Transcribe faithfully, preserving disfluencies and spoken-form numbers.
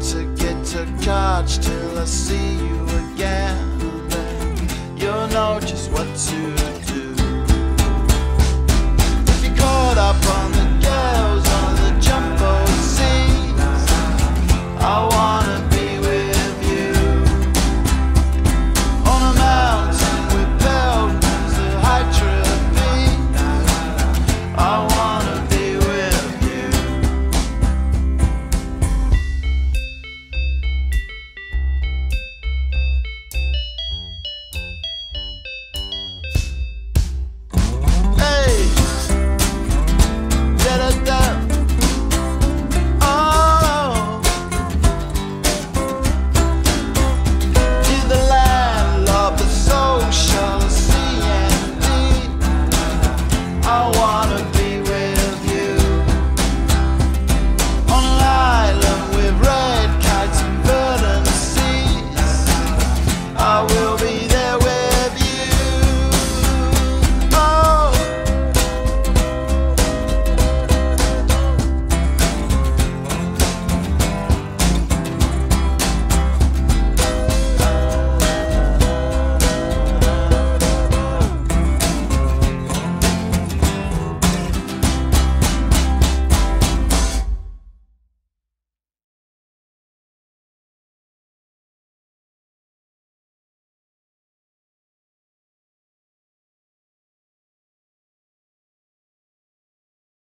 to get to college till I see you again. Then you'll know just what to do. If you're caught up on the